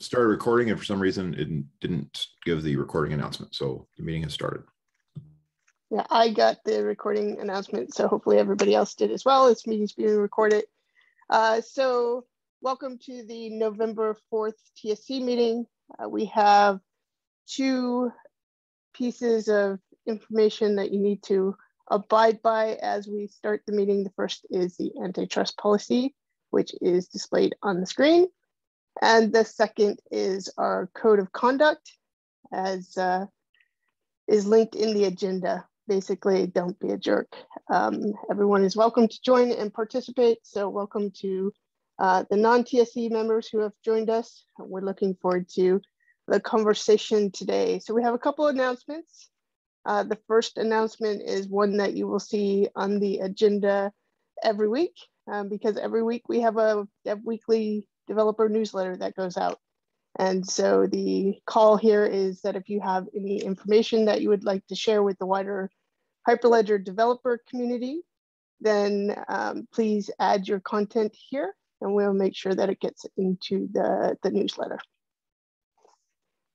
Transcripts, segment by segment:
started recording, and for some reason it didn't give the recording announcement. So the meeting has started. Yeah, I got the recording announcement, so hopefully everybody else did as well. This meeting's being recorded. So welcome to the November 4th TSC meeting. We have two pieces of information that you need to abide by as we start the meeting. The first is the antitrust policy, which is displayed on the screen. And the second is our code of conduct, as is linked in the agenda. Basically, don't be a jerk. Everyone is welcome to join and participate. So welcome to the non-TSC members who have joined us. We're looking forward to the conversation today. So we have a couple announcements. The first announcement is one that you will see on the agenda every week, because every week we have a weekly developer newsletter that goes out. And so the call here is that if you have any information that you would like to share with the wider Hyperledger developer community, then please add your content here and we'll make sure that it gets into the newsletter.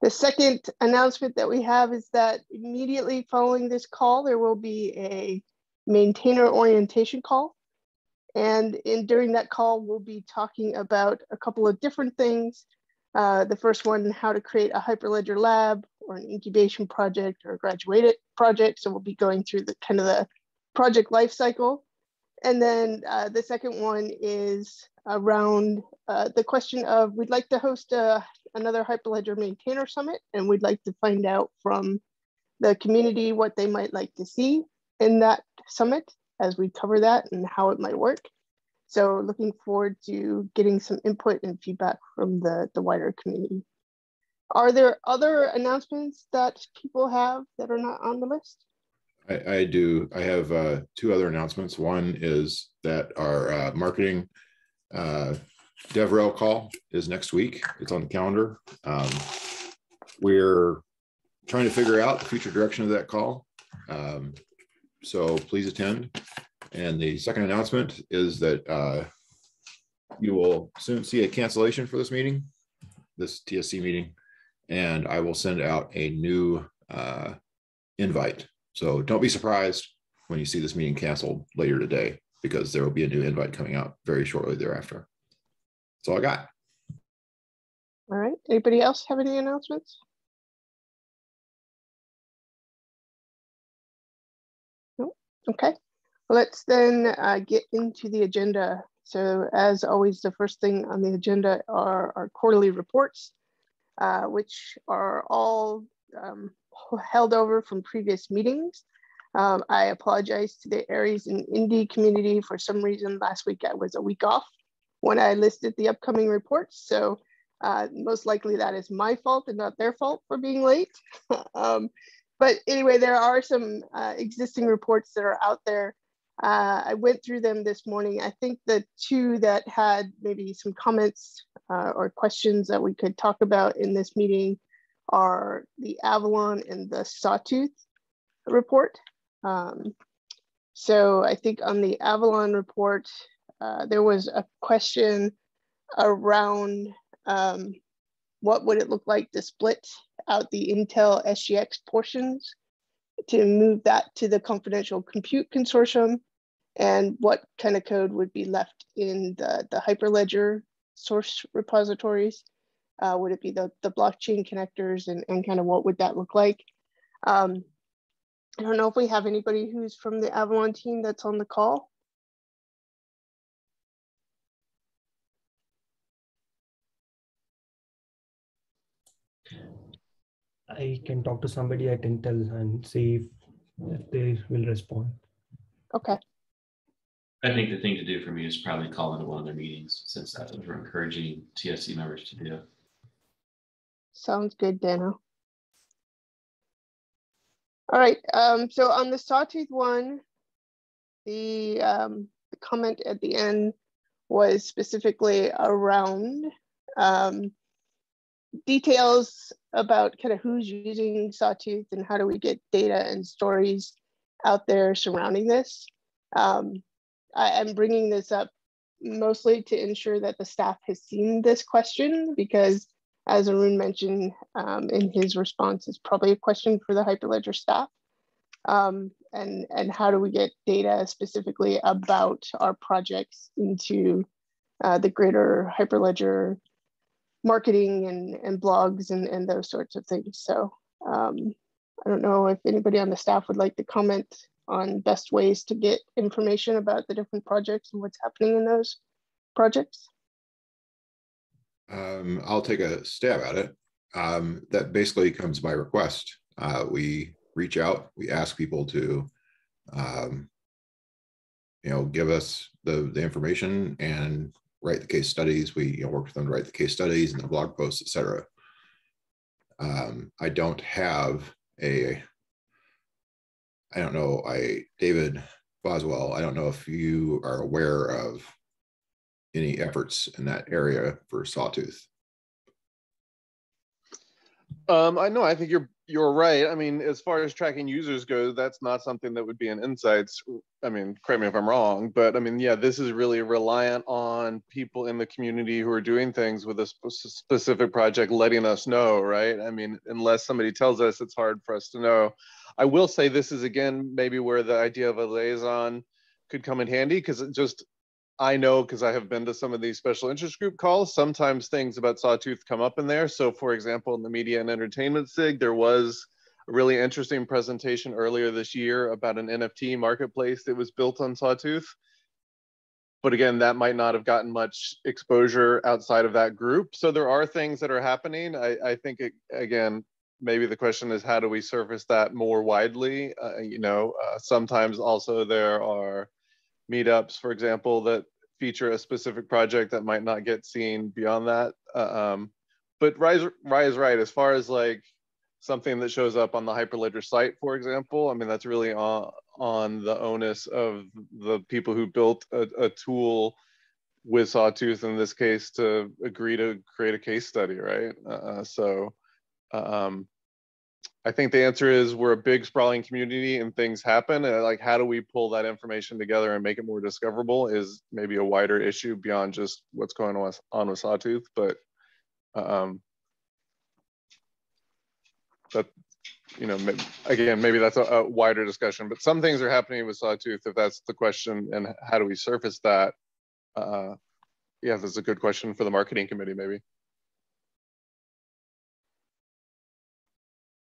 The second announcement that we have is that immediately following this call, there will be a maintainer orientation call. And during that call, we'll be talking about a couple of different things. The first one, how to create a Hyperledger lab or an incubation project or a graduate project. So we'll be going through the kind of the project life cycle. And then the second one is around the question of, we'd like to host another Hyperledger maintainer summit, and we'd like to find out from the community what they might like to see in that summit as we cover that and how it might work. So looking forward to getting some input and feedback from the wider community. Are there other announcements that people have that are not on the list? I do. I have two other announcements. One is that our marketing DevRel call is next week. It's on the calendar. We're trying to figure out the future direction of that call. So please attend. And the second announcement is that you will soon see a cancellation for this meeting, this TSC meeting, and I will send out a new invite. So don't be surprised when you see this meeting canceled later today, because there will be a new invite coming out very shortly thereafter. That's all I got. All right, anybody else have any announcements? No, okay. Let's then get into the agenda. So as always, the first thing on the agenda are our quarterly reports, which are all held over from previous meetings. I apologize to the Aries and Indy community. For some reason, last week I was a week off when I listed the upcoming reports. So most likely that is my fault and not their fault for being late. But anyway, there are some existing reports that are out there. I went through them this morning. I think the two that had maybe some comments or questions that we could talk about in this meeting are the Avalon and the Sawtooth report. So I think on the Avalon report, there was a question around what would it look like to split out the Intel SGX portions to move that to the confidential compute consortium, and what kind of code would be left in the Hyperledger source repositories. Would it be the blockchain connectors, and kind of what would that look like? I don't know if we have anybody who's from the Avalon team that's on the call. I can talk to somebody at Intel and see if they will respond. Okay. I think the thing to do for me is probably call into one of their meetings, since that's what we're encouraging TSC members to do. Sounds good, Dano. All right. So on the Sawtooth one, the comment at the end was specifically around details about kind of who's using Sawtooth and how do we get data and stories out there surrounding this. I'm bringing this up mostly to ensure that the staff has seen this question, because as Arun mentioned in his response, is probably a question for the Hyperledger staff. And how do we get data specifically about our projects into the greater Hyperledger marketing and blogs and those sorts of things. So I don't know if anybody on the staff would like to comment on best ways to get information about the different projects and what's happening in those projects. I'll take a stab at it. That basically comes by request. We reach out, we ask people to give us the information and write the case studies. We work with them to write the case studies and the blog posts, et cetera. I don't have a, David Boswell, I don't know if you are aware of any efforts in that area for Sawtooth. I know, I think you're right. I mean, as far as tracking users go, that's not something that would be in Insights. I mean, correct me if I'm wrong, but I mean, yeah, this is really reliant on people in the community who are doing things with a specific project letting us know, right? I mean, unless somebody tells us, it's hard for us to know. I will say this is, again, maybe where the idea of a liaison could come in handy, because it just, I know, because I have been to some of these special interest group calls, sometimes things about Sawtooth come up in there. So for example, in the media and entertainment SIG, there was a really interesting presentation earlier this year about an NFT marketplace that was built on Sawtooth. But again, that might not have gotten much exposure outside of that group. So there are things that are happening. I think, again, maybe the question is, how do we surface that more widely? Sometimes also there are meetups, for example, that feature a specific project that might not get seen beyond that. But Rai is right, as far as like something that shows up on the Hyperledger site, for example, I mean, that's really on the onus of the people who built a tool with Sawtooth, in this case, to agree to create a case study, right? I think the answer is we're a big sprawling community and things happen. Like, how do we pull that information together and make it more discoverable is maybe a wider issue beyond just what's going on with Sawtooth, but maybe that's a wider discussion, but some things are happening with Sawtooth, if that's the question, and how do we surface that? Yeah, that's a good question for the marketing committee, maybe.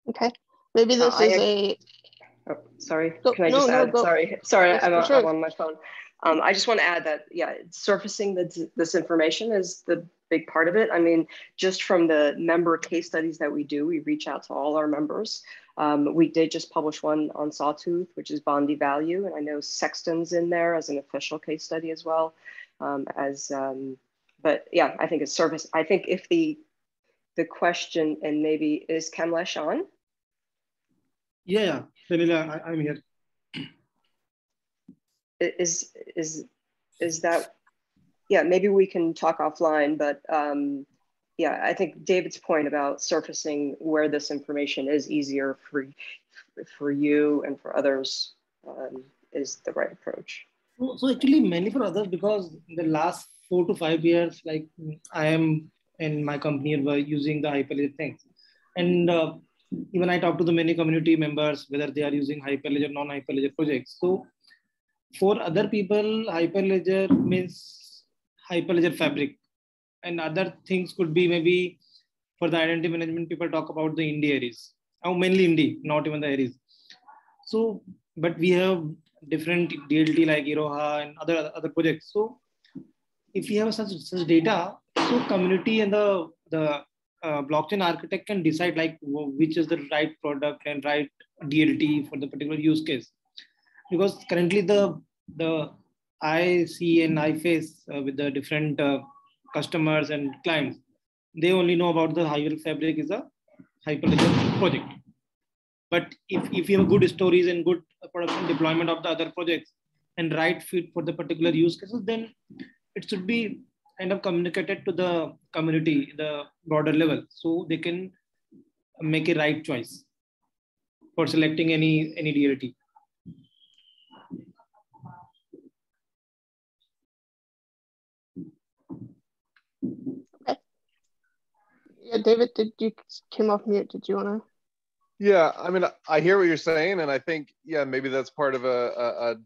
Okay, maybe this I'm on my phone. I just want to add that, yeah, surfacing this information is the big part of it. I mean, just from the member case studies that we do, we reach out to all our members. We did just publish one on Sawtooth, which is Bondi Value. And I know Sexton's in there as an official case study as well. But yeah, I think it's service. I think if the question, and maybe is Kamlesh on? Yeah, Vanilla, I'm here. Is that, yeah, maybe we can talk offline, but yeah, I think David's point about surfacing where this information is easier for you and for others is the right approach. So actually mainly for others, because in the last 4 to 5 years, like I am in my company were using the Hyperledger things. And even I talk to the many community members, whether they are using Hyperledger, non-Hyperledger projects. So for other people, Hyperledger means Hyperledger Fabric. And other things could be maybe for the identity management, people talk about the Indy Aries. Oh, mainly Indy, not even the Aries. So, but we have different DLT like Iroha and other projects. So if you have such data, so community and the blockchain architect can decide like which is the right product and right DLT for the particular use case. Because currently the I see and I face with the different customers and clients, they only know about the Hyperledger Fabric is a Hyperledger project. But if you have good stories and good production deployment of the other projects and right fit for the particular use cases, then it should be kind of communicated to the community, the broader level, so they can make a right choice for selecting any DLT. Okay. Yeah, David, did you came off mute? Did you want to? Yeah, I mean, I hear what you're saying, and I think, yeah, maybe that's part of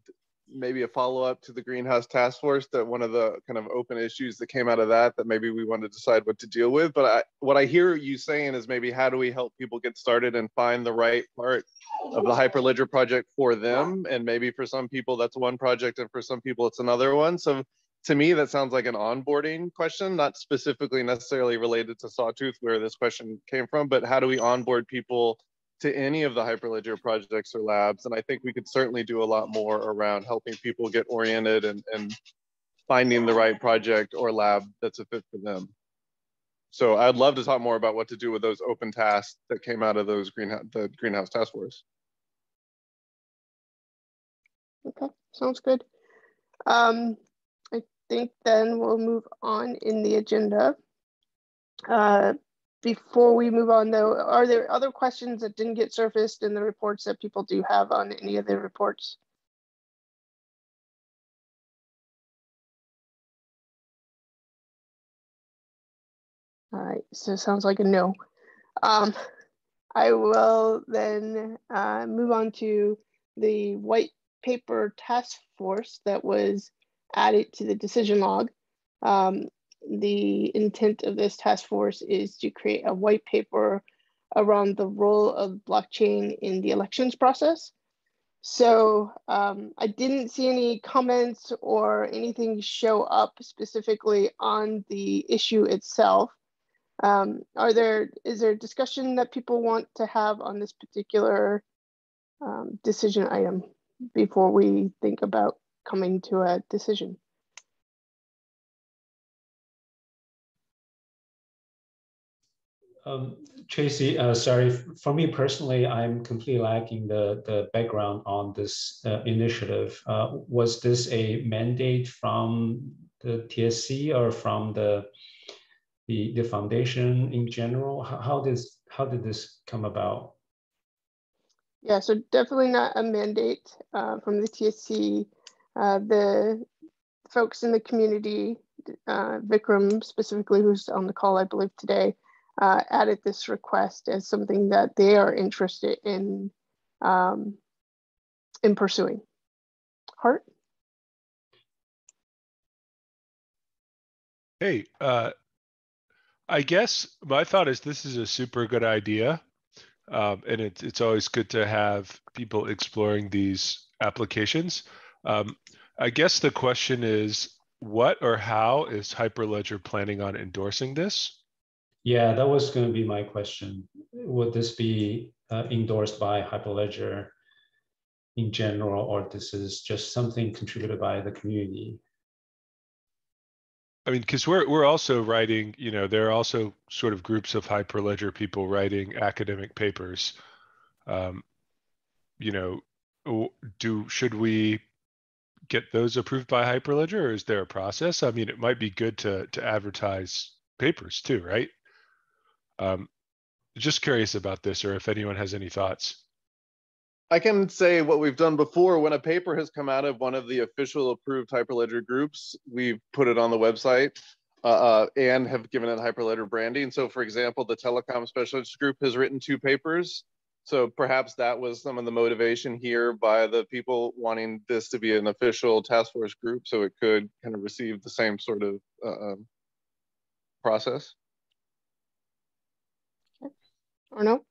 maybe a follow-up to the Greenhouse Task Force, that one of the kind of open issues that came out of that, that maybe we want to decide what to deal with. But what I hear you saying is maybe how do we help people get started and find the right part of the Hyperledger project for them? And maybe for some people that's one project and for some people it's another one. So to me, that sounds like an onboarding question, not specifically necessarily related to Sawtooth where this question came from, but how do we onboard people to any of the Hyperledger projects or labs? And I think we could certainly do a lot more around helping people get oriented and finding the right project or lab that's a fit for them. So I'd love to talk more about what to do with those open tasks that came out of those the Greenhouse Task Force. Okay, sounds good. I think then we'll move on in the agenda. Before we move on though, are there other questions that didn't get surfaced in the reports that people do have on any of the reports? All right, so it sounds like a no. I will then move on to the white paper task force that was added to the decision log. The intent of this task force is to create a white paper around the role of blockchain in the elections process. So I didn't see any comments or anything show up specifically on the issue itself. Is there discussion that people want to have on this particular decision item before we think about coming to a decision? Tracy, sorry, for me personally, I'm completely lacking the background on this initiative. Was this a mandate from the TSC or from the foundation in general? How did this come about? Yeah, so definitely not a mandate from the TSC. The folks in the community, Vikram specifically, who's on the call, I believe today, added this request as something that they are interested in pursuing. Hart? Hey, I guess my thought is this is a super good idea, and it's always good to have people exploring these applications. I guess the question is, what or how is Hyperledger planning on endorsing this? Yeah, that was going to be my question. Would this be endorsed by Hyperledger in general, or this is just something contributed by the community? I mean, because we're also writing, you know, there are also sort of groups of Hyperledger people writing academic papers. You know, should we get those approved by Hyperledger, or is there a process? I mean, it might be good to advertise papers too, right? Just curious about this, or if anyone has any thoughts. I can say what we've done before. When a paper has come out of one of the official approved Hyperledger groups, we've put it on the website and have given it Hyperledger branding. So for example, the telecom specialist group has written 2 papers. So perhaps that was some of the motivation here by the people wanting this to be an official task force group, so it could kind of receive the same sort of process. Or no?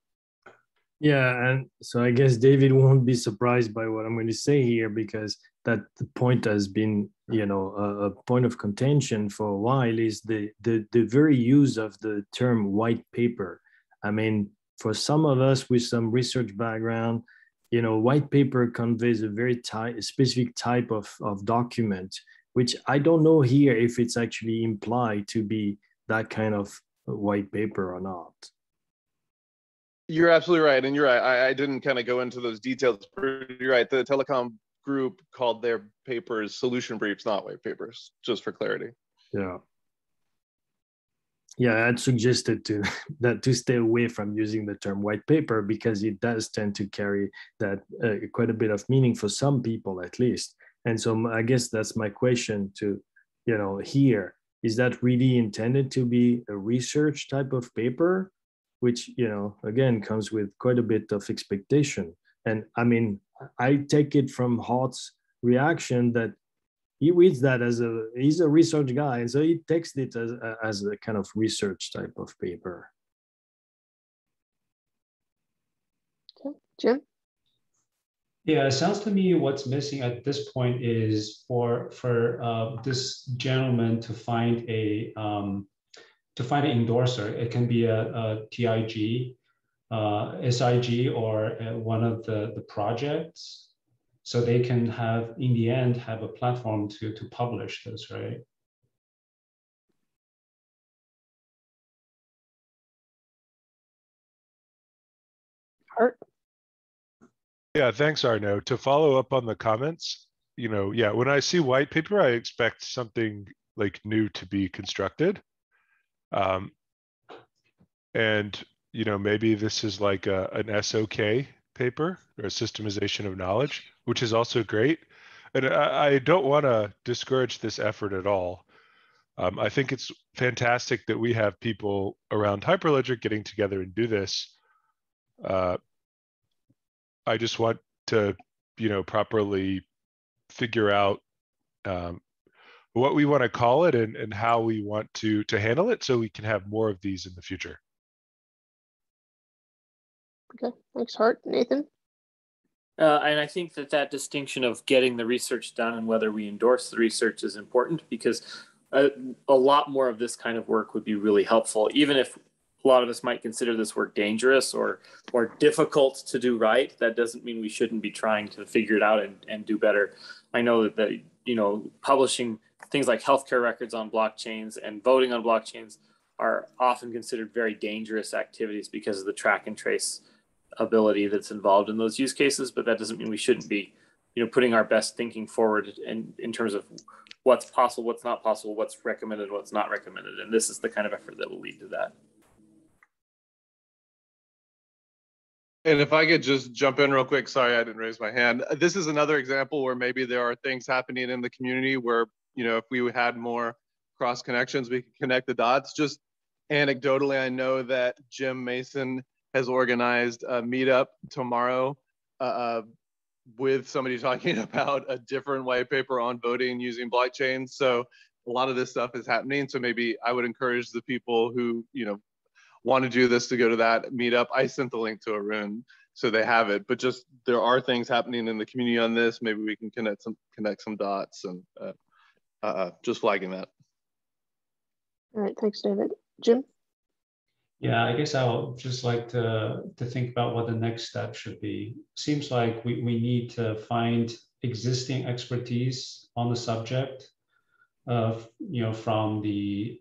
Yeah, and so I guess David won't be surprised by what I'm going to say here, because that point has been, you know, a point of contention for a while, is the very use of the term white paper. I mean, for some of us with some research background, you know, white paper conveys a very specific type of document, which I don't know here if it's actually implied to be that kind of white paper or not. You're absolutely right, and you're right. I didn't kind of go into those details. You're right. The telecom group called their papers solution briefs, not white papers, just for clarity. Yeah. Yeah, I'd suggested to stay away from using the term white paper, because it does tend to carry that quite a bit of meaning for some people, at least. And so I guess that's my question to, you know, here is that really intended to be a research type of paper, which, you know, again, comes with quite a bit of expectation. And I mean, I take it from Hart's reaction that he reads that as a, he's a research guy. And so he takes it as a kind of research type of paper. Okay, Jim? Yeah, it sounds to me what's missing at this point is for this gentleman to find an endorser. It can be a TIG, SIG, or one of the projects, so they can have in the end have a platform to publish this, right? Art. Yeah, thanks, Arno. To follow up on the comments, you know, yeah, when I see white paper, I expect something like new to be constructed. And, you know, maybe this is like an SOK paper or a systemization of knowledge, which is also great. And I don't want to discourage this effort at all. I think it's fantastic that we have people around Hyperledger getting together and do this. I just want to, you know, properly figure out what we want to call it and how we want to handle it so we can have more of these in the future. Okay, thanks, Hart. Nathan? And I think that that distinction of getting the research done and whether we endorse the research is important, because a lot more of this kind of work would be really helpful, even if a lot of us might consider this work dangerous or difficult to do right. That doesn't mean we shouldn't be trying to figure it out and do better. I know that, you know, publishing things like healthcare records on blockchains and voting on blockchains are often considered very dangerous activities because of the track and trace ability that's involved in those use cases. But that doesn't mean we shouldn't be, you know, putting our best thinking forward in terms of what's possible, what's not possible, what's recommended, what's not recommended. And this is the kind of effort that will lead to that. And if I could just jump in real quick, sorry, I didn't raise my hand. This is another example where maybe there are things happening in the community where, you know, if we had more cross connections, we could connect the dots. Just anecdotally, I know that Jim Mason has organized a meetup tomorrow with somebody talking about a different white paper on voting using blockchain. So a lot of this stuff is happening. So maybe I would encourage the people who, you know, want to do this to go to that meetup. I sent the link to Arun, so they have it, but just there are things happening in the community on this. Maybe we can connect some dots and just flagging that. All right, thanks, David. Jim? Yeah, I guess I'll just like to think about what the next step should be. Seems like we need to find existing expertise on the subject, you know, from the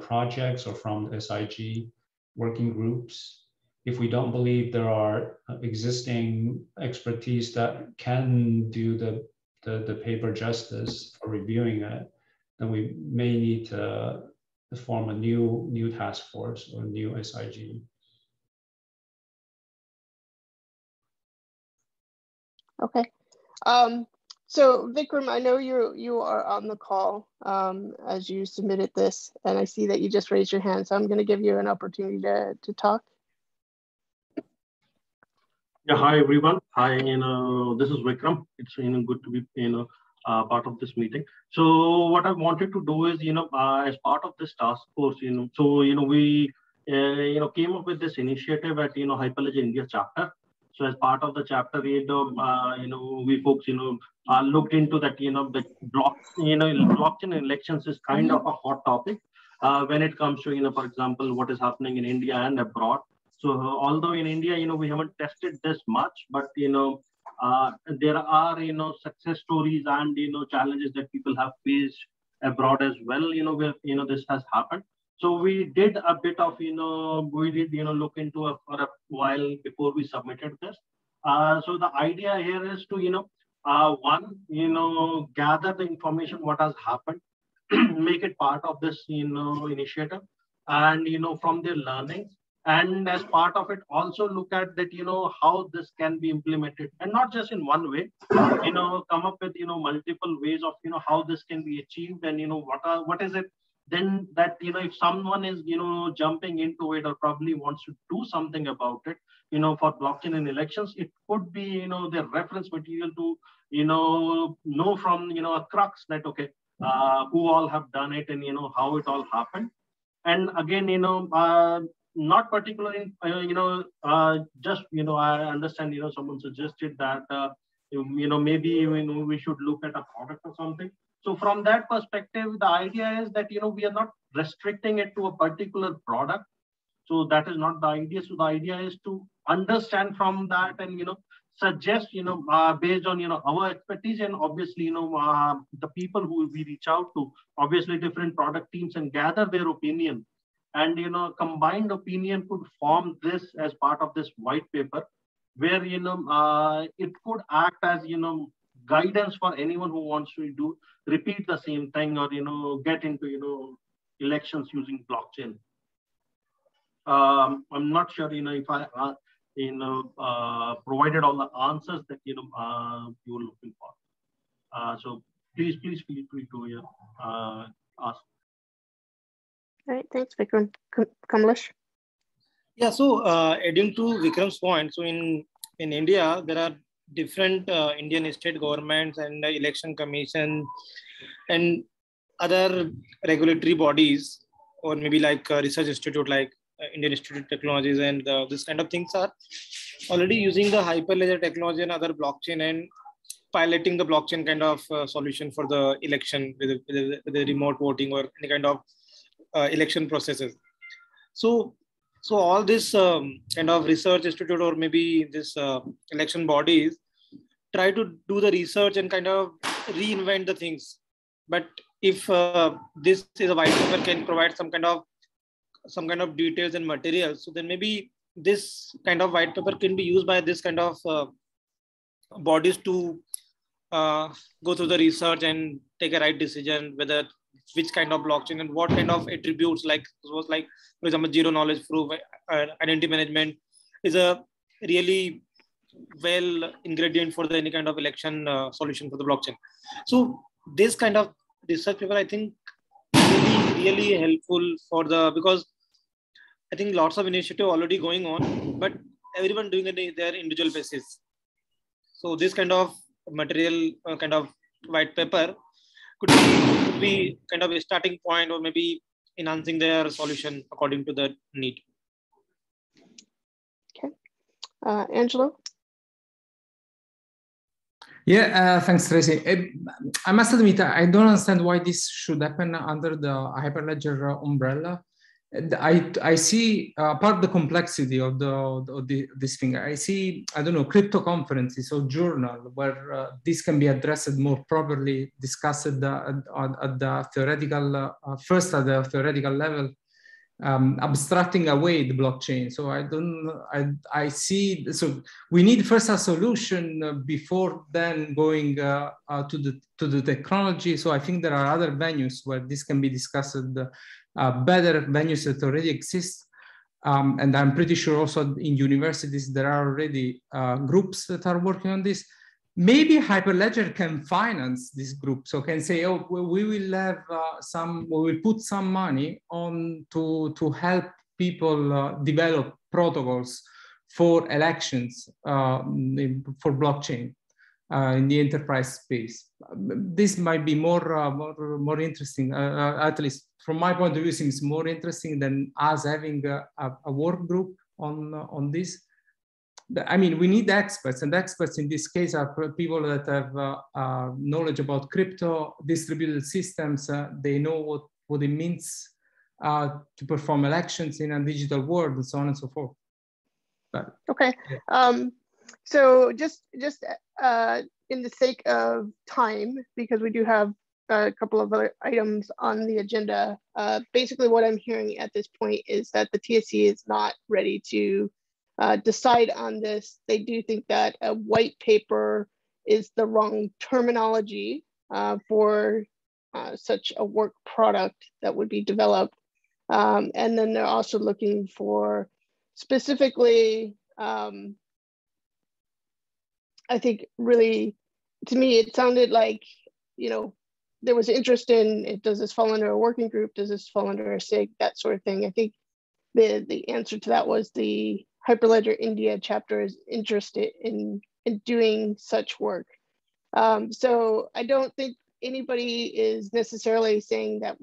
projects or from the SIG working groups. If we don't believe there are existing expertise that can do the paper justice for reviewing it, then we may need to form a new task force or new SIG. Okay. So Vikram, I know you are on the call as you submitted this, and I see that you just raised your hand. So I'm going to give you an opportunity to talk. Yeah, hi everyone. Hi, you know, this is Vikram. It's, you know, good to be, you know, part of this meeting. So what I wanted to do is, you know, as part of this task force, you know, so, you know, we, you know, came up with this initiative at, you know, Hyperledger India chapter. So as part of the chapter, you know, we folks, you know, looked into that, you know, the blockchain elections is kind of a hot topic when it comes to, you know, for example, what is happening in India and abroad. So although in India, you know, we haven't tested this much, but, you know, there are, you know, success stories and, you know, challenges that people have faced abroad as well, you know, where, you know, this has happened. So we did a bit of, you know, look into it for a while before we submitted this. So the idea here is to, you know, one, you know, gather the information, what has happened, make it part of this, you know, initiative, and, you know, from their learnings. And as part of it, also look at that, you know, how this can be implemented, and not just in one way, you know, come up with, you know, multiple ways of, you know, how this can be achieved and, you know, what is it then that, you know, if someone is, you know, jumping into it or probably wants to do something about it, you know, for blockchain in elections, it could be, you know, their reference material to, you know from, you know, a crux that, okay, who all have done it and, you know, how it all happened. And again, you know, not particularly, you know, just, you know, I understand, you know, someone suggested that, you know, maybe, you know, we should look at a product or something. So from that perspective, the idea is that, you know, we are not restricting it to a particular product. So that is not the idea. So the idea is to understand from that and, you know, suggest, you know, based on, you know, our expertise and obviously, you know, the people who we reach out to, obviously different product teams, and gather their opinion. And, you know, combined opinion could form this as part of this white paper, where, you know, it could act as, you know, guidance for anyone who wants to do, repeat the same thing or, you know, get into, you know, elections using blockchain. I'm not sure, you know, if I, you know, provided all the answers that, you know, you were looking for. So please feel free to ask. All right, thanks, Vikram. Kamlesh? Yeah, so adding to Vikram's point, so in India, there are different Indian state governments and election commission and other regulatory bodies, or maybe like research institute like Indian Institute of Technologies, and this kind of things are already using the Hyperledger technology and other blockchain and piloting the blockchain kind of solution for the election with the remote voting or any kind of election processes. So all this kind of research institute or maybe this election bodies try to do the research and kind of reinvent the things. But if this is a white paper can provide some kind of details and materials, so then maybe this kind of white paper can be used by this kind of bodies to go through the research and take a right decision whether which kind of blockchain and what kind of attributes, like for example, zero knowledge proof, identity management is a really well ingredient for the any kind of election solution for the blockchain. So this kind of research paper, I think, really helpful because I think lots of initiative already going on, but everyone doing it in their individual basis. So this kind of material, kind of white paper could be kind of a starting point, or maybe enhancing their solution according to the need. Okay, Angelo? Yeah, thanks, Tracy. I must admit, I don't understand why this should happen under the Hyperledger umbrella. I see, apart of the complexity of this thing, I see, I don't know, crypto conferences or journal where this can be addressed more properly, discussed at the theoretical level, abstracting away the blockchain. So I see, so we need first a solution before then going to the technology. So I think there are other venues where this can be discussed, better venues that already exist. And I'm pretty sure also in universities, there are already groups that are working on this. Maybe Hyperledger can finance this group, so can say, oh, we will have we will put some money on to help people develop protocols for elections for blockchain in the enterprise space. This might be more interesting, at least from my point of view, seems more interesting than us having a work group on this. I mean, we need experts, and experts in this case are people that have knowledge about crypto, distributed systems. They know what it means to perform elections in a digital world, and so on and so forth. But, okay. Yeah. So just in the sake of time, because we do have a couple of other items on the agenda, basically what I'm hearing at this point is that the TSC is not ready to decide on this. They do think that a white paper is the wrong terminology for such a work product that would be developed. And then they're also looking for specifically, I think really, to me, it sounded like, you know, there was interest in it. Does this fall under a working group? Does this fall under a SIG? That sort of thing. I think the answer to that was the Hyperledger India chapter is interested in doing such work. So I don't think anybody is necessarily saying that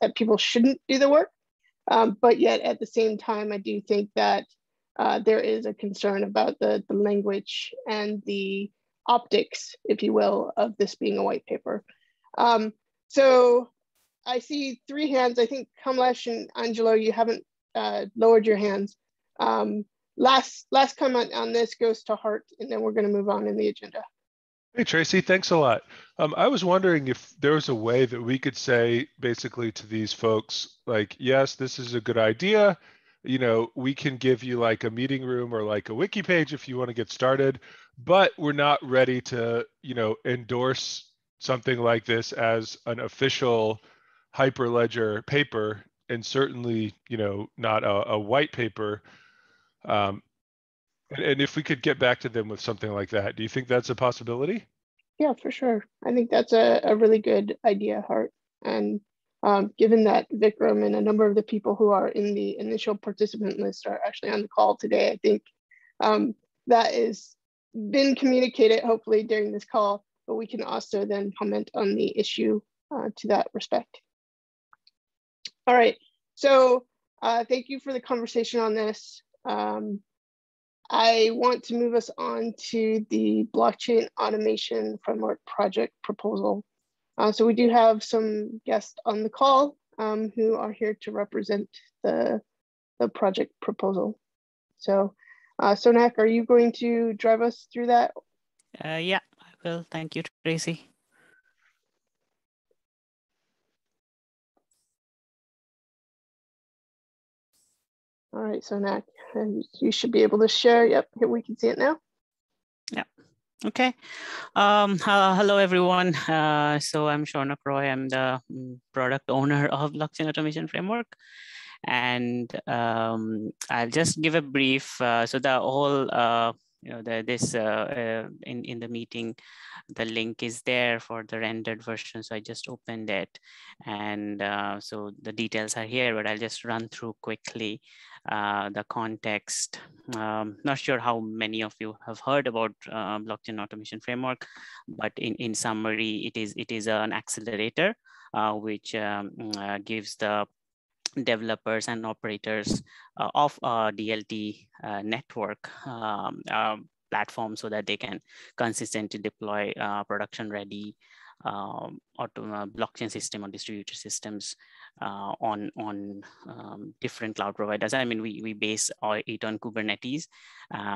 that people shouldn't do the work, but yet at the same time, I do think that there is a concern about the language and the optics, if you will, of this being a white paper. So I see three hands. I think Kamlesh and Angelo, you haven't lowered your hands. Last comment on this goes to Hart, and then we're going to move on in the agenda. Hey, Tracy, thanks a lot. I was wondering if there was a way that we could say basically to these folks, like, yes, this is a good idea. You know, we can give you like a meeting room or like a wiki page if you want to get started, but we're not ready to, you know, endorse something like this as an official Hyperledger paper, and certainly, you know, not a white paper. And if we could get back to them with something like that, do you think that's a possibility? Yeah, for sure. I think that's a really good idea, Hart. And given that Vikram and a number of the people who are in the initial participant list are actually on the call today, I think that has been communicated hopefully during this call, but we can also then comment on the issue to that respect. All right, so thank you for the conversation on this. I want to move us on to the blockchain automation framework project proposal. So we do have some guests on the call who are here to represent the project proposal. So Sonak, are you going to drive us through that? Yeah, I will. Thank you, Tracy. All right, Sonak, you should be able to share. Yep, we can see it now. Yeah. Okay. Hello, everyone. So I'm Shauna Croy. I'm the product owner of Blockchain Automation Framework. And I'll just give a brief. So the whole, you know, in the meeting, the link is there for the rendered version. So I just opened it. And so the details are here, but I'll just run through quickly the context. Not sure how many of you have heard about blockchain automation framework, but in summary, it is an accelerator which gives the developers and operators of DLT network platform so that they can consistently deploy production ready blockchain system or distributed systems on different cloud providers. I mean, we base it on Kubernetes,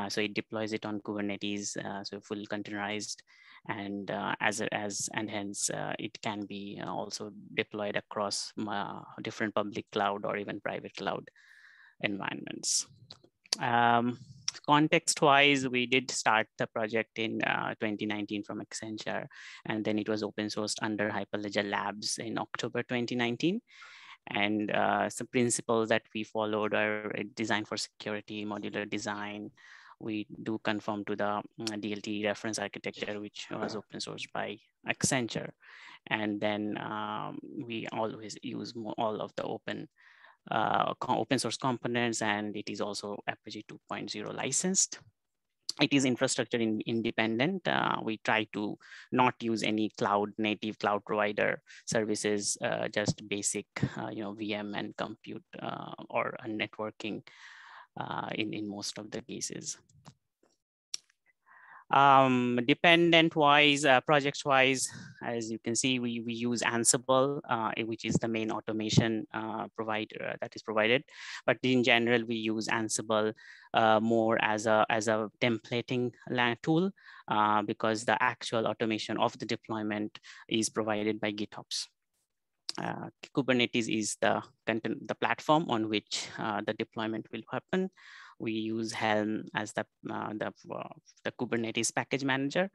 so it deploys it on Kubernetes, so full containerized, and hence it can be also deployed across different public cloud or even private cloud environments. Context-wise, we did start the project in 2019 from Accenture, and then it was open sourced under Hyperledger Labs in October 2019. And some principles that we followed are design for security, modular design. We do conform to the DLT reference architecture, which was open sourced by Accenture. And then we always use all of the open source components, and it is also Apache 2.0 licensed. It is infrastructure independent. We try to not use any native cloud provider services, just basic, you know, VM and compute or networking in most of the cases. Dependent-wise, project-wise, as you can see, we use Ansible, which is the main automation provider that is provided. But in general, we use Ansible more as a templating tool because the actual automation of the deployment is provided by GitOps. Kubernetes is the platform on which the deployment will happen. We use Helm as the Kubernetes package manager,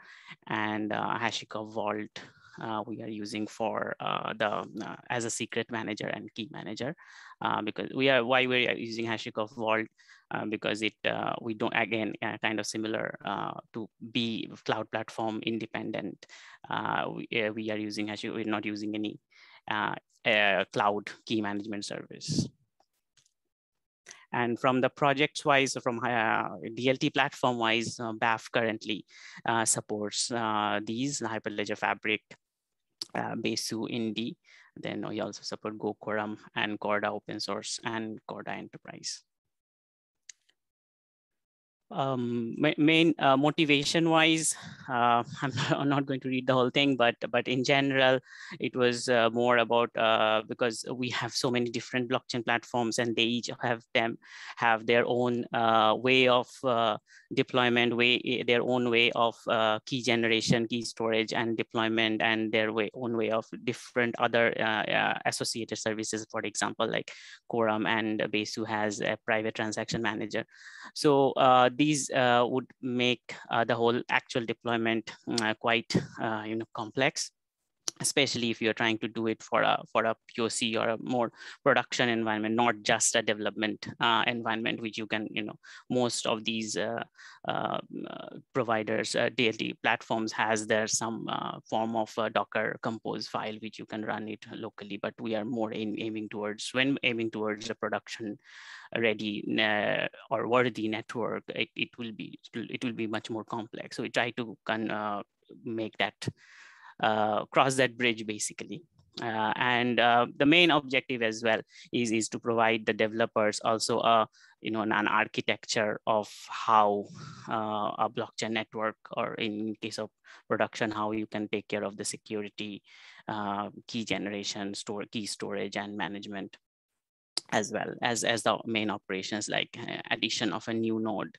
and HashiCorp Vault we are using for as a secret manager and key manager, because why we are using HashiCorp Vault, because it we don't, again, kind of similar to be cloud platform independent. We are using HashiCorp, we're not using any cloud key management service. And from the projects wise, from DLT platform wise, BAF currently supports these Hyperledger Fabric, Besu, Indy. Then we also support GoQuorum and Corda open source and Corda Enterprise. Main motivation wise, I'm not going to read the whole thing, but in general, it was more about because we have so many different blockchain platforms and they each have their own way of deployment, their own way of key generation, key storage and deployment, and their own way of different other associated services. For example, like Quorum and Besu has a private transaction manager. So these would make the whole actual deployment quite complex, especially if you're trying to do it for a POC or a more production environment, not just a development environment, which you can, most of these providers, DLT platforms has there some form of Docker compose file, which you can run it locally, but we are more aiming towards a production ready or worthy network. It will be much more complex. So we try to make that, cross that bridge basically, and the main objective as well is to provide the developers also an architecture of how a blockchain network, or in case of production, how you can take care of the security, key generation, key storage and management, as well as the main operations like addition of a new node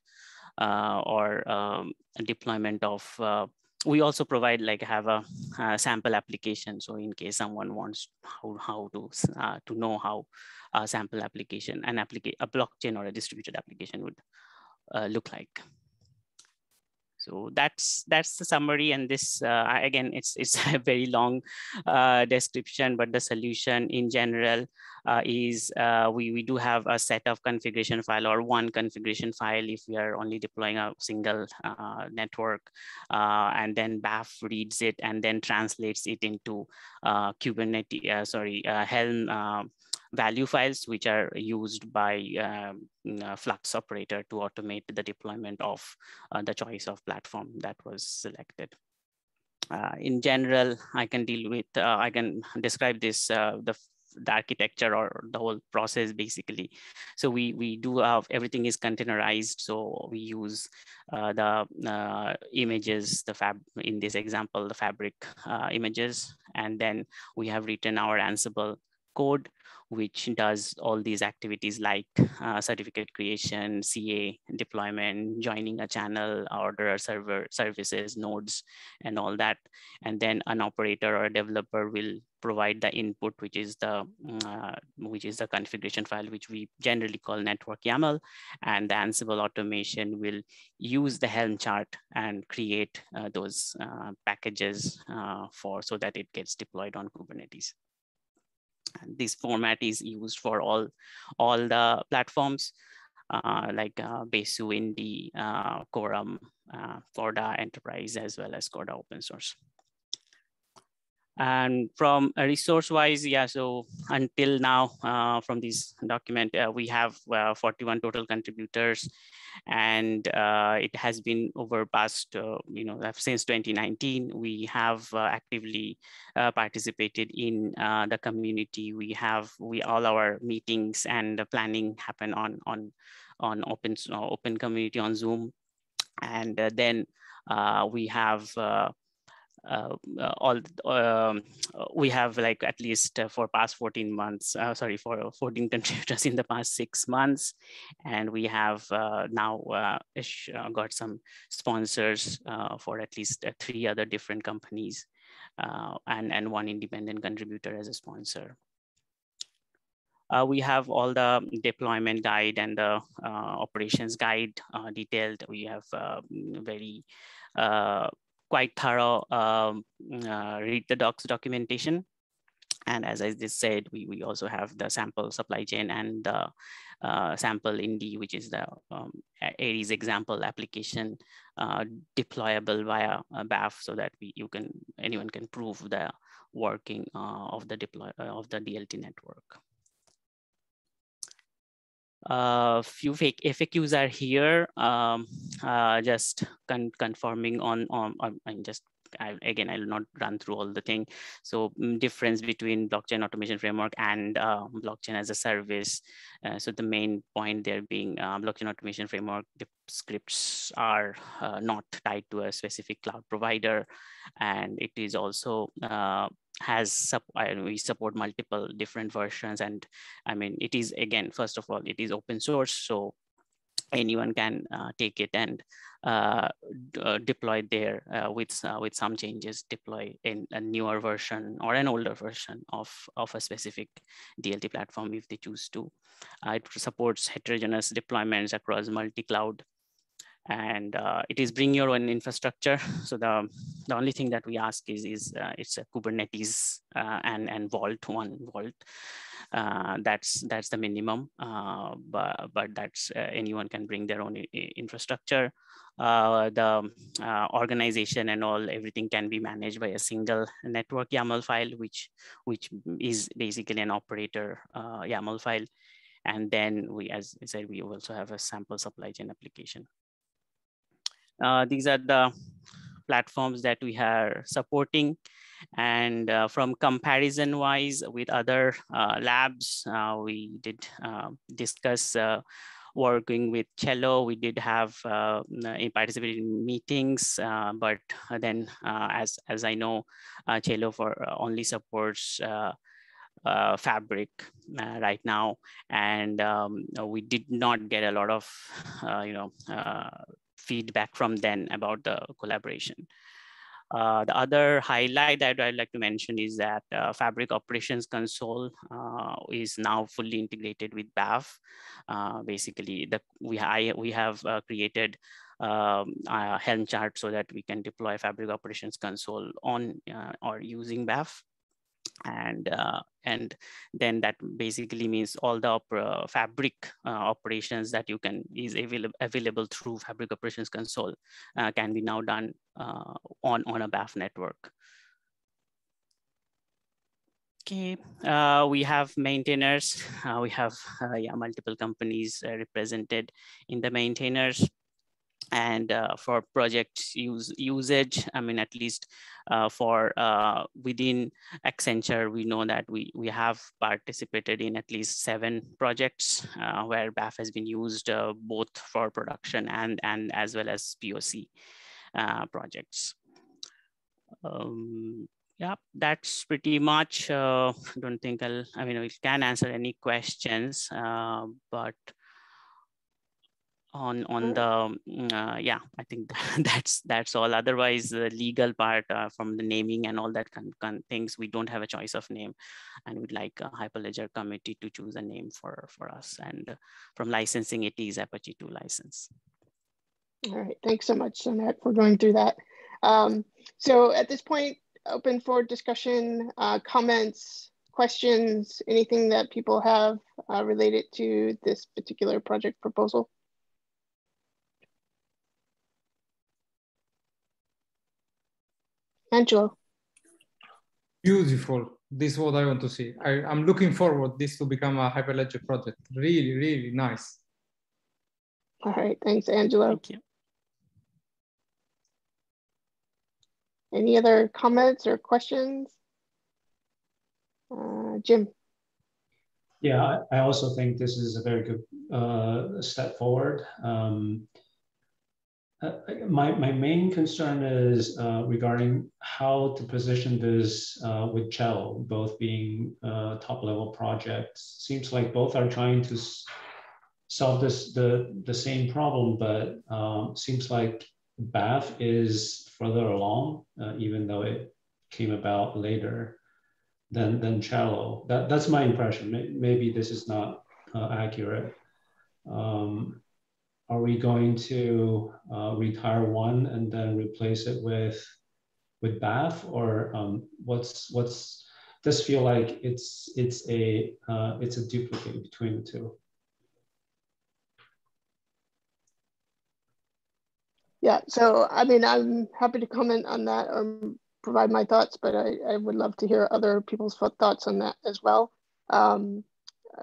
or deployment of. We also provide, like, have a sample application. So in case someone wants to know how a sample application, a blockchain or a distributed application would look like. So that's the summary. And this, again, it's a very long description, but the solution in general is we do have a set of configuration file, or one configuration file if we are only deploying a single network, and then BAF reads it and then translates it into Kubernetes, Helm value files, which are used by Flux operator to automate the deployment of the choice of platform that was selected. In general, I can describe this, the architecture or the whole process basically. So we do have, everything is containerized. So we use the images, in this example, the Fabric images. And then we have written our Ansible code, which does all these activities like certificate creation, CA deployment, joining a channel, order server services, nodes, and all that. And then an operator or a developer will provide the input, which is the configuration file, which we generally call network YAML. And the Ansible automation will use the Helm chart and create those packages so that it gets deployed on Kubernetes. This format is used for all the platforms like Besu, Indy, Quorum, Corda Enterprise, as well as Corda Open Source. And from resource wise, so until now, from this document, we have 41 total contributors, and it has been over past, since 2019, we have actively participated in the community. All our meetings and planning happen on open community on Zoom. And then we have, we have, like, at least for past 14 months, for 14 contributors in the past 6 months. And we have now got some sponsors for at least 3 other different companies and one independent contributor as a sponsor. We have all the deployment guide and the operations guide detailed. We have very quite thorough. Read the documentation. And as I just said, we also have the sample supply chain and the sample Indy, which is the Aries example application deployable via BAF, so that anyone can prove the working of the DLT network. Few fake FAQs are here. Just confirming on just. Again, I'll not run through all the thing. So difference between blockchain automation framework and blockchain as a service. So the main point there being blockchain automation framework, the scripts are not tied to a specific cloud provider. And it is also we support multiple different versions. And I mean, it is, again, first of all, it is open source. So anyone can take it and deploy there with some changes, deploy in a newer version or an older version of a specific DLT platform if they choose to. It supports heterogeneous deployments across multi-cloud, and it is bring your own infrastructure. So the only thing that we ask is it's a Kubernetes and Vault. That's the minimum, but that's anyone can bring their own infrastructure. The organization and everything can be managed by a single network YAML file, which is basically an operator YAML file. And then as I said, we also have a sample supply chain application. These are the platforms that we are supporting. And from comparison wise with other labs, we did discuss working with Cello. We did have participated in meetings, but then as I know, Cello only supports Fabric right now. And we did not get a lot of, feedback from them about the collaboration. The other highlight that I'd like to mention is that Fabric Operations Console is now fully integrated with BAF. Basically, we have created a Helm chart so that we can deploy Fabric Operations Console on or using BAF. And then that basically means all the Fabric operations that you can available through Fabric Operations Console can be now done on a BAF network. Okay, we have maintainers. We have multiple companies represented in the maintainers. And for project usage, I mean, at least for within Accenture, we know that we have participated in at least 7 projects where BAF has been used both for production and as well as POC projects. Yeah, that's pretty much. Don't think we can answer any questions, but. On the I think that's all. Otherwise, the legal part from the naming and all that things, we don't have a choice of name, and we'd like a Hyperledger committee to choose a name for us. And from licensing, it is Apache 2 license. All right, thanks so much, Sonette, for going through that. So at this point, open for discussion, comments, questions, anything that people have related to this particular project proposal. Angelo. Beautiful. This is what I want to see. I'm looking forward this to become a Hyperledger project. Really, really nice. All right. Thanks, Angelo. Thank you. Any other comments or questions? Jim. Yeah, I also think this is a very good step forward. My main concern is regarding how to position this with Cello, both being top-level projects. Seems like both are trying to solve the same problem, but seems like BAF is further along, even though it came about later than Cello. That's my impression. Maybe this is not accurate. Are we going to retire one and then replace it with with BAF, or what's does feel like it's a duplicate between the two? Yeah, so I mean, I'm happy to comment on that or provide my thoughts, but I would love to hear other people's thoughts on that as well.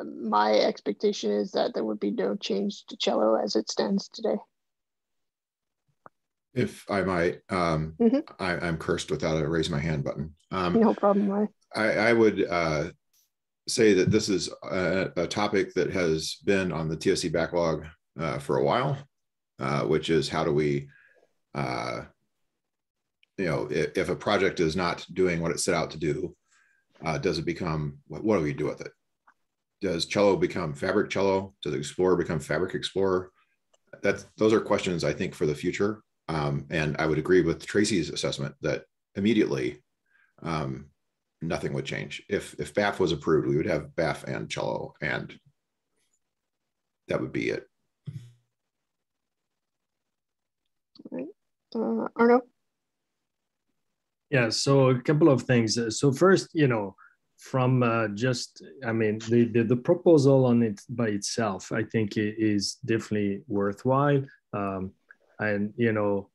My expectation is that there would be no change to Cello as it stands today. If I might, I'm cursed without a raise my hand button. No problem. I would say that this is a topic that has been on the TOC backlog for a while, which is how do we, you know, if a project is not doing what it set out to do, does it become, what do we do with it? Does Cello become Fabric Cello? Does Explorer become Fabric Explorer? Those are questions, I think, for the future. And I would agree with Tracy's assessment that immediately nothing would change. If BAF was approved, we would have BAF and Cello, and that would be it. All right. Arno? Yeah, so a couple of things. So first, you know, from just, I mean, the proposal on it by itself, I think it is definitely worthwhile. And, you know,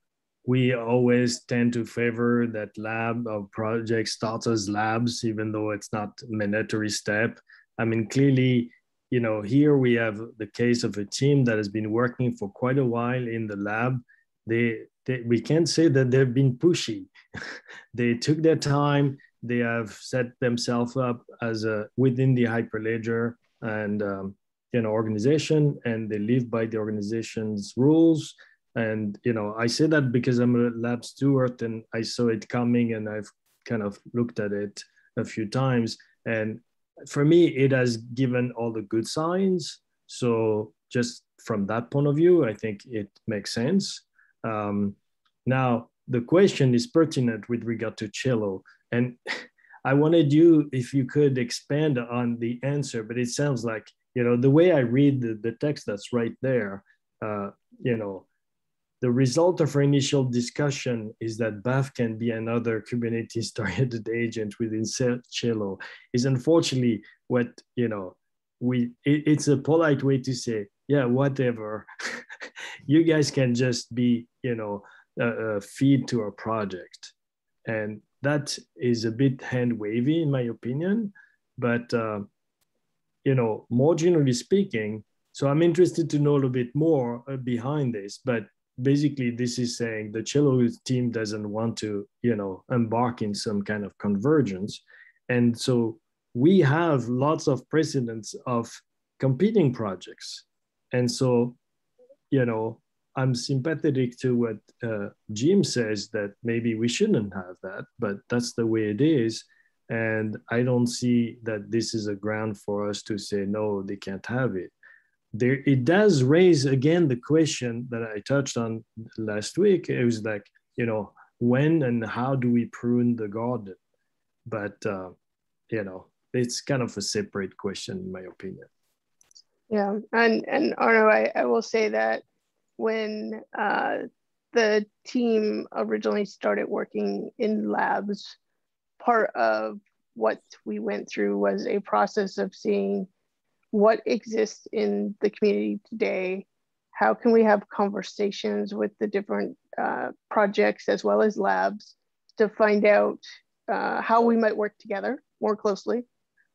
we always tend to favor that lab or project starts as labs, even though it's not a mandatory step. I mean, clearly, you know, here we have the case of a team that has been working for quite a while in the lab. We can't say that they've been pushy. They took their time. They have set themselves up as within the Hyperledger and you know, organization, and they live by the organization's rules. And you know, I say that because I'm a lab steward, and I saw it coming, and I've kind of looked at it a few times. And for me, it has given all the good signs. So just from that point of view, I think it makes sense. Now, the question is pertinent with regard to Cello. And I wanted you, if you could expand on the answer, but it sounds like, you know, the way I read the text that's right there, you know, the result of our initial discussion is that BAF can be another Kubernetes-targeted agent within Cello is unfortunately what, you know, it's a polite way to say, yeah, whatever. You guys can just be, you know, a feed to our project. And that is a bit hand-wavy in my opinion, but, you know, more generally speaking, so I'm interested to know a little bit more behind this, but basically this is saying the Cello team doesn't want to, you know, embark in some kind of convergence. And so we have lots of precedents of competing projects. And so, you know, I'm sympathetic to what Jim says that maybe we shouldn't have that, but that's the way it is. And I don't see that this is a ground for us to say, no, they can't have it. There, it does raise again the question that I touched on last week. It was like, you know, when and how do we prune the garden? But, you know, it's kind of a separate question in my opinion. Yeah, and Arno, I will say that when the team originally started working in labs, part of what we went through was a process of seeing what exists in the community today, how can we have conversations with the different projects as well as labs to find out how we might work together more closely,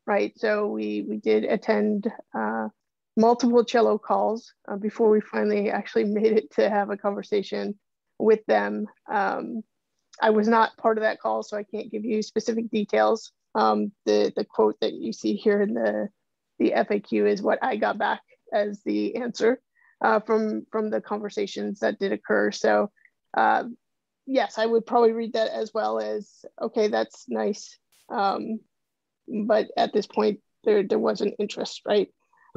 right? So we did attend multiple Cello calls before we finally actually made it to have a conversation with them. I was not part of that call, so I can't give you specific details. The quote that you see here in the FAQ is what I got back as the answer from the conversations that did occur. So yes, I would probably read that as well as, okay, that's nice. But at this point, there wasn't interest, right?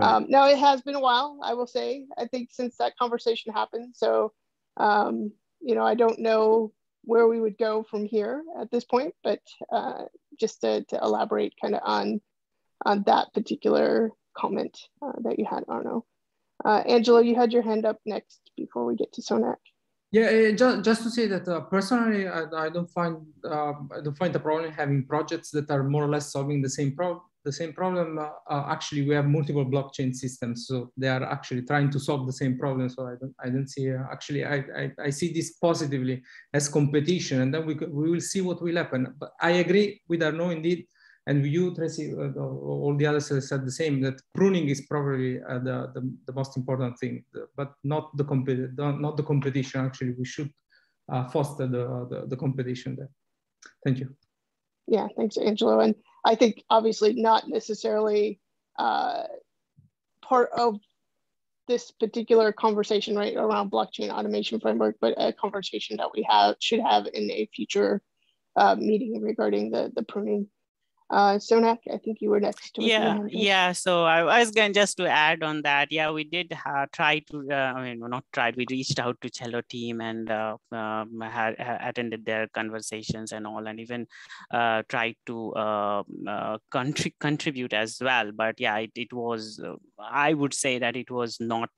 Now it has been a while, I will say, I think since that conversation happened. So, you know, I don't know where we would go from here at this point, but just to elaborate kind of on that particular comment that you had, Arno. Angela, you had your hand up next before we get to Sonak. Yeah, just to say that personally, I don't find the problem having projects that are more or less solving the same problem. Actually, we have multiple blockchain systems, so they are actually trying to solve the same problem. So I don't see actually I see this positively as competition, and then we will see what will happen. But I agree with Arnaud indeed, and with you, Tracy, all the others said the same, that pruning is probably the most important thing, but not the competition. Actually, we should foster the competition there. Thank you. Yeah, thanks, Angelo. And I think obviously not necessarily part of this particular conversation right around blockchain automation framework, but a conversation that we should have in a future meeting regarding the pruning. Sonak, I think you were next. Yeah. So I was going just to add on that. Yeah, we did try to. We reached out to Cello team and attended their conversations and all, and even tried to contribute as well. But yeah, it was. I would say that it was not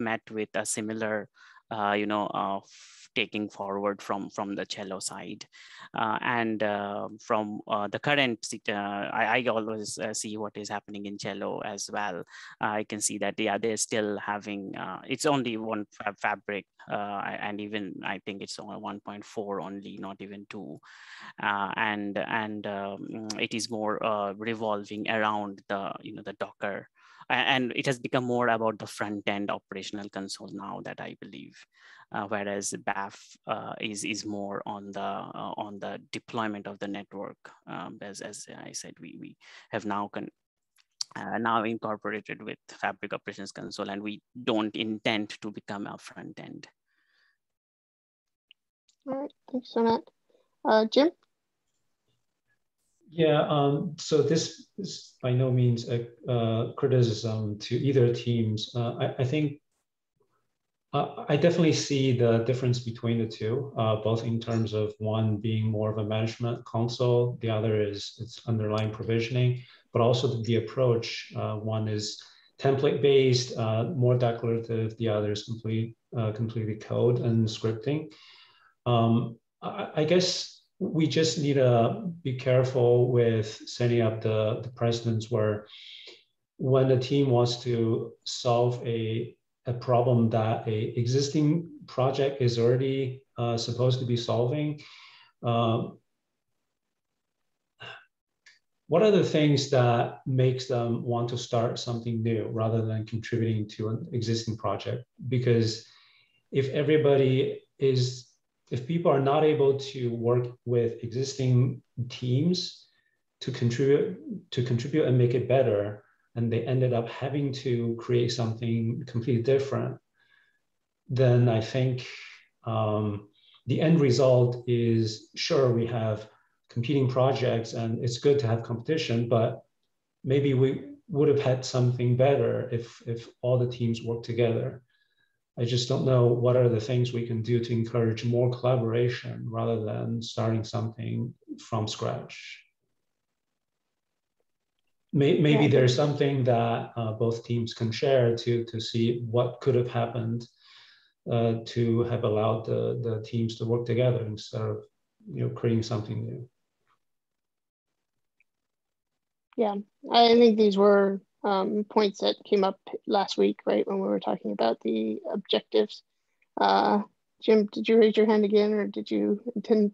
met with a similar, taking forward from the Cello side, and from the current. I always see what is happening in Cello as well. I can see that they're still having. It's only one fabric, and even I think it's only 1.4 only, not even 2, and it is more revolving around the Docker. And it has become more about the front end operational console now, that I believe, whereas BAF is more on the deployment of the network. As I said, we have now now incorporated with Fabric Operations Console, and we don't intend to become a front end. All right, thanks for that, Jim. Yeah, so this is by no means a criticism to either teams. I think I definitely see the difference between the two, both in terms of one being more of a management console, the other is its underlying provisioning, but also the approach. One is template-based, more declarative, the other is completely code and scripting. I guess we just need to be careful with setting up the precedents where when a team wants to solve a problem that an existing project is already supposed to be solving, what are the things that makes them want to start something new rather than contributing to an existing project? Because if people are not able to work with existing teams to contribute and make it better, and they ended up having to create something completely different, then I think the end result is, sure, we have competing projects and it's good to have competition, but maybe we would have had something better if all the teams worked together. I just don't know what are the things we can do to encourage more collaboration rather than starting something from scratch. Maybe there's something that both teams can share to see what could have happened to have allowed the teams to work together instead of creating something new. Yeah, I think these were points that came up last week, right, when we were talking about the objectives. Jim, did you raise your hand again, or did you intend?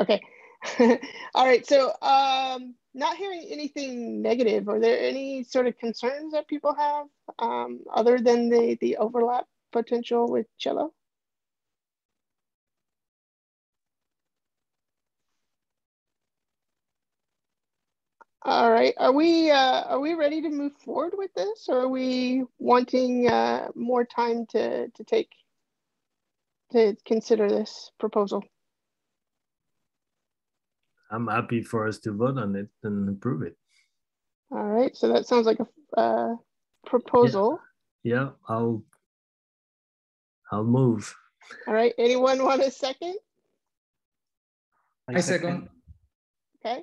Okay. All right, so not hearing anything negative. Are there any sort of concerns that people have other than the overlap potential with Cello? All right, are we ready to move forward with this, or are we wanting more time to consider this proposal? I'm happy for us to vote on it and approve it. All right, so that sounds like a proposal. Yeah, I'll move. All right, anyone want a second? I second. Okay.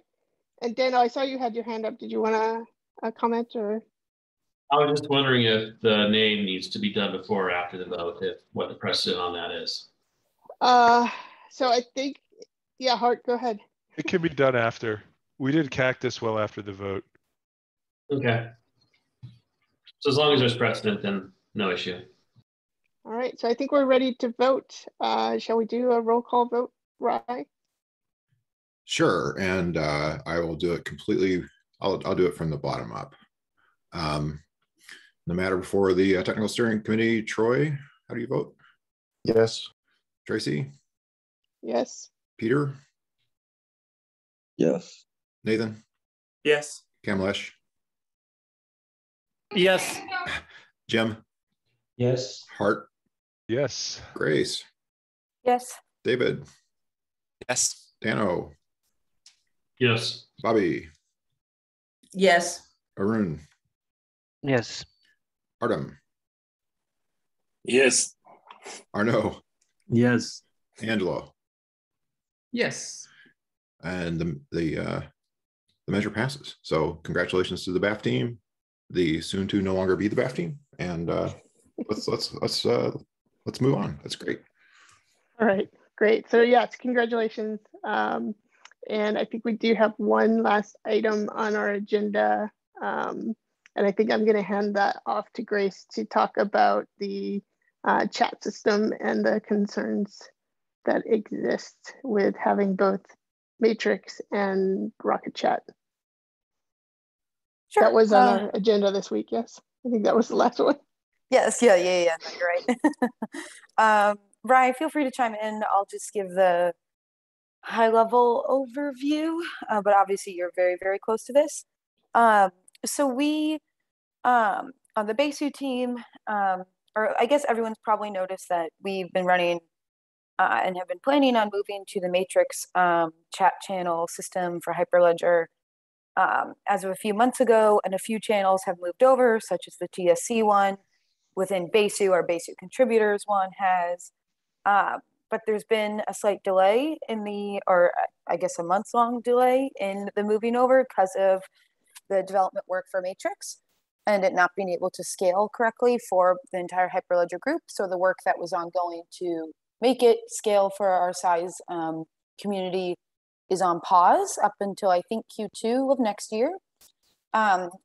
And Dan, I saw you had your hand up. Did you want to comment or? I was just wondering if the name needs to be done before or after the vote, if what the precedent on that is. So I think, yeah, Hart, go ahead. It can be done after. We did Cactus well after the vote. Okay. So as long as there's precedent, then no issue. All right, so I think we're ready to vote. Shall we do a roll call vote, Rye? Sure, and I will do it completely. I'll do it from the bottom up. The matter before the Technical Steering Committee, Troy, how do you vote? Yes. Tracy? Yes. Peter? Yes. Nathan? Yes. Kamlesh? Yes. Jim? Yes. Hart? Yes. Grace? Yes. David? Yes. Dano? Yes. Bobby? Yes. Arun? Yes. Artem? Yes. Arno? Yes. Angelo? Yes. And the measure passes. So congratulations to the BAF team. The soon to no longer be the BAF team. And let's move on. That's great. All right, great. So yes, congratulations. And I think we do have one last item on our agenda. And I think I'm going to hand that off to Grace to talk about the chat system and the concerns that exist with having both Matrix and Rocket Chat. Sure. That was on our agenda this week, yes? I think that was the last one. Yes, yeah, no, you're right. Ryan, feel free to chime in. I'll just give the high-level overview, but obviously you're very, very close to this. So we, on the Basu team, or I guess everyone's probably noticed that we've been running and have been planning on moving to the Matrix chat channel system for Hyperledger as of a few months ago, and a few channels have moved over, such as the TSC one within Basu, our Basu contributors one has, but there's been a slight delay in the, or I guess a month-long delay in the moving over because of the development work for Matrix and it not being able to scale correctly for the entire Hyperledger group. So the work that was ongoing to make it scale for our size community is on pause up until I think Q2 of next year.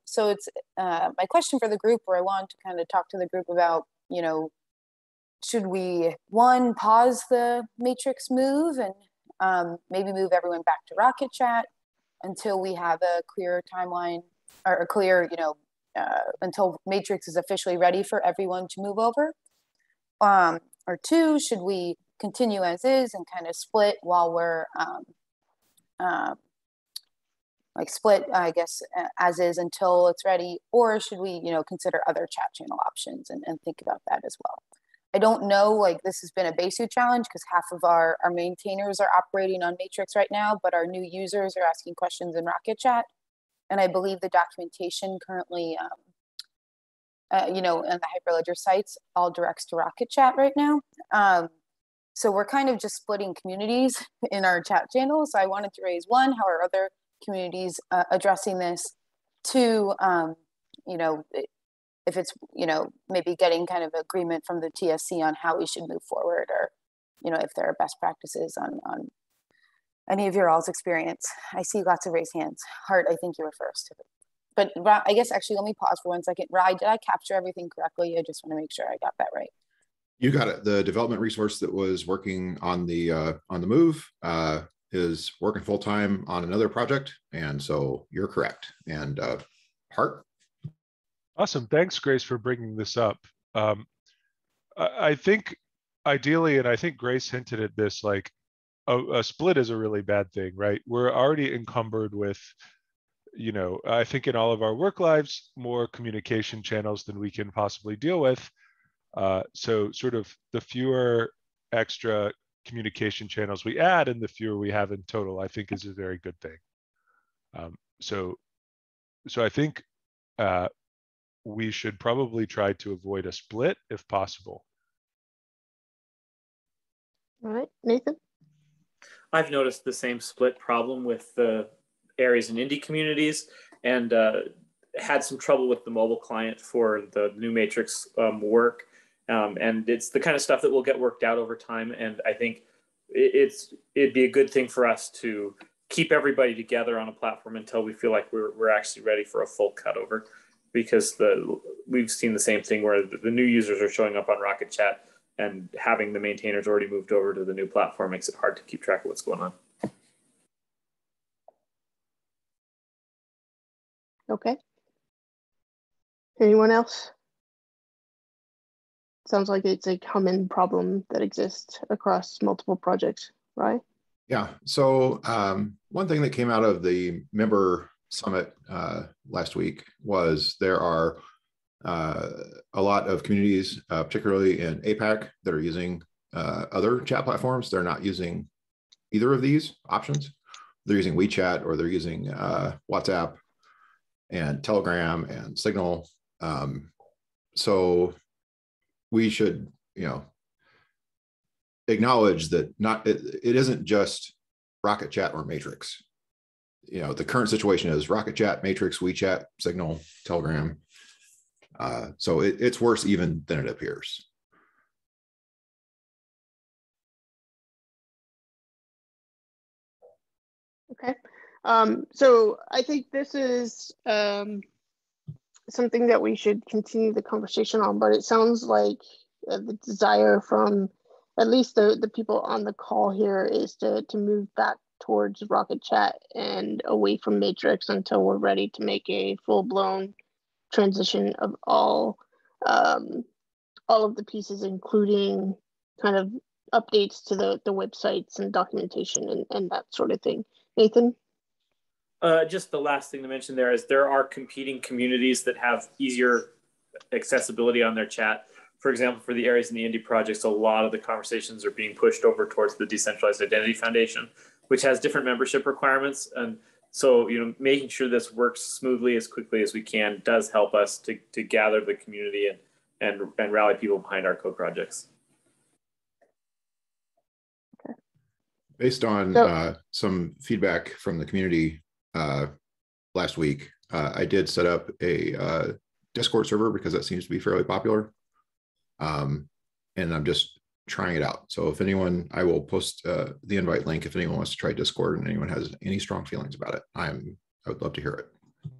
So it's my question for the group, where I want to kind of talk to the group about, you know, should we, one, pause the Matrix move and maybe move everyone back to Rocket Chat until we have a clear timeline, or a clear, you know, until Matrix is officially ready for everyone to move over? Or two, should we continue as is and kind of split while we're, as is until it's ready? Or should we, you know, consider other chat channel options and think about that as well? I don't know, like, this has been a Basu challenge because half of our maintainers are operating on Matrix right now, but our new users are asking questions in Rocket Chat. And I believe the documentation currently, you know, and the Hyperledger sites all directs to Rocket Chat right now. So we're kind of just splitting communities in our chat channels. So I wanted to raise, one, how are other communities addressing this? Two, you know, if it's, you know, maybe getting kind of agreement from the TSC on how we should move forward, or, you know, if there are best practices on any of your all's experience. I see lots of raised hands. Hart, I think you were first. But I guess actually, let me pause for one second. Rai, did I capture everything correctly? I just want to make sure I got that right. You got it. The development resource that was working on the move is working full time on another project, and so you're correct. And Hart. Awesome. Thanks, Grace, for bringing this up. I think ideally, and I think Grace hinted at this, like a split is a really bad thing, right? We're already encumbered with, you know, I think in all of our work lives, more communication channels than we can possibly deal with. So sort of the fewer extra communication channels we add and the fewer we have in total, I think is a very good thing. So I think, we should probably try to avoid a split if possible. All right, Nathan? I've noticed the same split problem with the Aries and Indy communities, and had some trouble with the mobile client for the new Matrix work. And it's the kind of stuff that will get worked out over time. And I think it'd be a good thing for us to keep everybody together on a platform until we feel like we're actually ready for a full cutover, because we've seen the same thing where the new users are showing up on Rocket Chat and having the maintainers already moved over to the new platform makes it hard to keep track of what's going on. Okay. Anyone else? Sounds like it's a common problem that exists across multiple projects, right? Yeah. So one thing that came out of the member summit last week was there are a lot of communities, particularly in APAC, that are using other chat platforms. They're not using either of these options. They're using WeChat or they're using WhatsApp and Telegram and Signal. So we should, acknowledge that it isn't just Rocket Chat or Matrix. The current situation is Rocket Chat, Matrix, WeChat, Signal, Telegram. So it's worse even than it appears. Okay. So I think this is something that we should continue the conversation on, but it sounds like the desire from at least the people on the call here is to move back towards Rocket Chat and away from Matrix until we're ready to make a full-blown transition of all of the pieces, including kind of updates to the websites and documentation and that sort of thing. Nathan? Just the last thing to mention there is there are competing communities that have easier accessibility on their chat. For example, for the Aries and the Indy projects, a lot of the conversations are being pushed over towards the Decentralized Identity Foundation, which has different membership requirements. And so, making sure this works smoothly as quickly as we can does help us to gather the community and rally people behind our co-projects. Okay. Based on some feedback from the community last week, I did set up a Discord server because that seems to be fairly popular. And I'm just trying it out. So if anyone, I will post the invite link if anyone wants to try Discord and anyone has any strong feelings about it. I would love to hear it.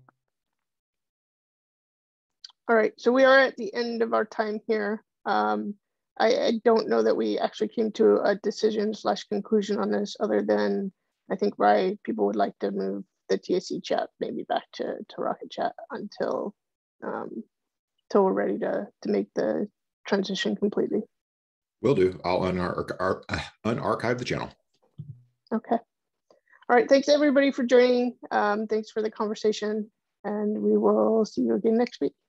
All right, so we are at the end of our time here. I don't know that we actually came to a decision/conclusion on this other than I think why people would like to move the TSC chat maybe back to Rocket Chat until we're ready to make the transition completely. Will do. I'll unarchive the channel. Okay. All right. Thanks everybody for joining. Thanks for the conversation, and we will see you again next week.